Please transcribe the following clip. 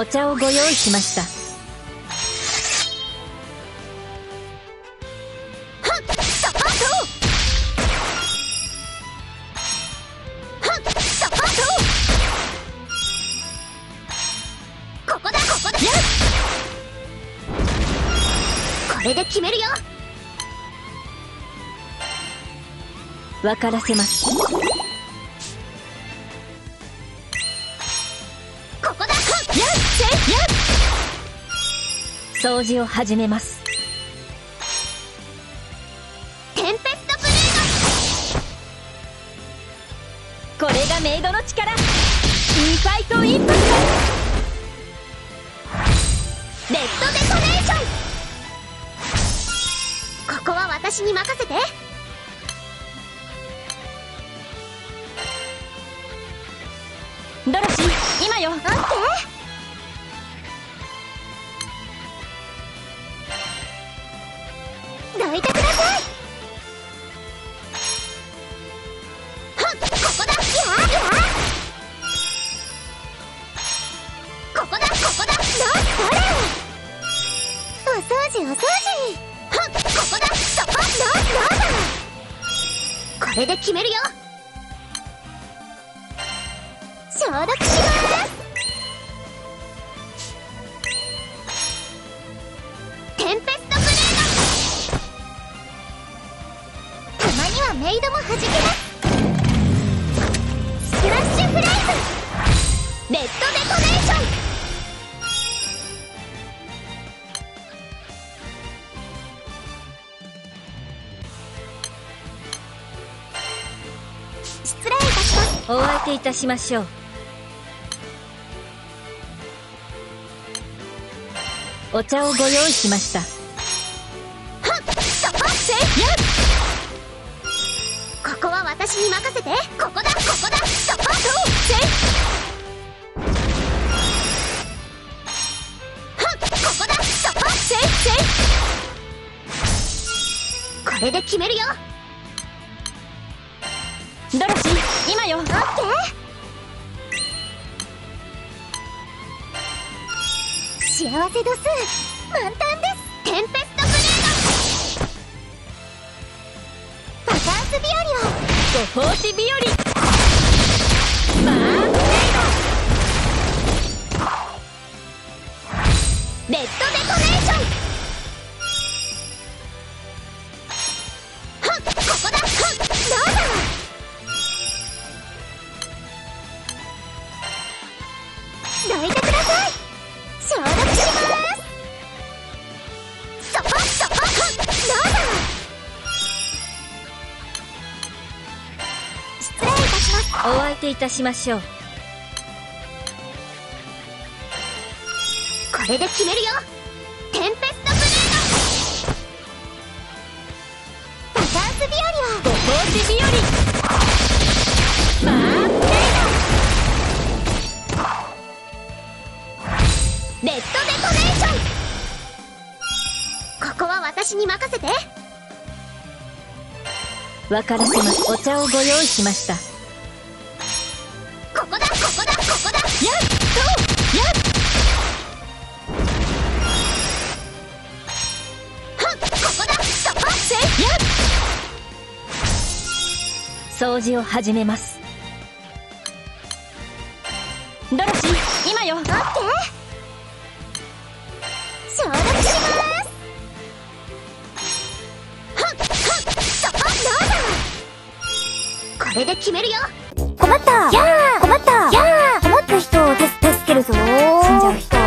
お茶をご用意しました。はっさばと、はっさばと、ここだここだ、これで決めるよ。分からせます。掃除を始めます。テンペストブレード、これがメイドの力、インファイトインパクト、レッドデトネーション、ここは私に任せて。ドロシー今よ、待って。これで決めるよ。消毒します。テンペストブレード。たまにはメイドもはじけます。スプラッシュフレイズ。レッドデトネーション。お相手いたしましょう。お茶をご用意しました。はっさばせや、ここは私に任せて。ここだここだ、さばせはっ、ここださばせ、これで決めるよ。ドロシー今よ、オッケー。幸せ度数満タンです。テンペストブレード、バカンス日和をご奉仕日和、バーンブレード、レッドデトネーション、お相手いたしましょう。これで決めるよ。テンペストブレード、バカンス日和をご奉仕日和、バーンブレード、レッドデトネーション、ここは私に任せて。分からせます。お茶をご用意しました。やっとやっはっ、ここださばせやっ、掃除を始めます。ドロシー今よ、オッケー。消毒します。はっはっさばせ、これで決めるよ。困ったやー困ったやー、困った人を助けるぞ。死んじゃう人。